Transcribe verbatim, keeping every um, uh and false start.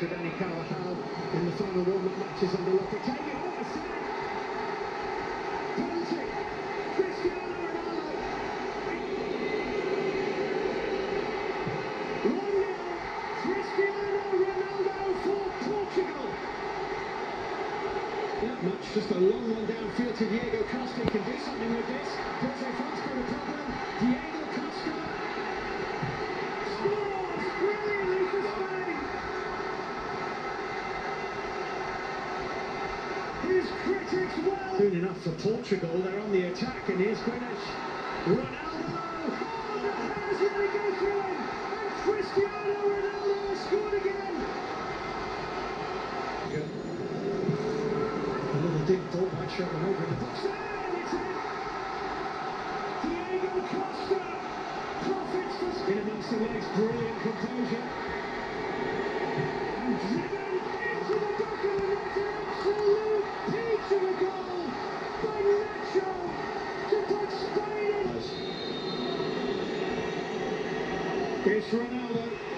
Today, Carvajal in the final round of matches under lock and taking on the side. Penalty, Cristiano Ronaldo. one nil, Cristiano Ronaldo for Portugal. That much, just a long one downfield to Diego Costa. He can do something with this. Puts it fast for the problem. Diego Costa scores brilliantly for Spain. His critics well. Soon enough for Portugal, they're on the attack, and here's Guinness. Ronaldo! Oh, the hands really go through him! And Cristiano Ronaldo has scored again! Good. A little deep ball by Shakib over in the box. And it's in! Diego Costa profits for... In amongst the legs, brilliant composure. And driven into the back of the net, an absolute... To the goal by Nacho to put Spain in. It's Ronaldo.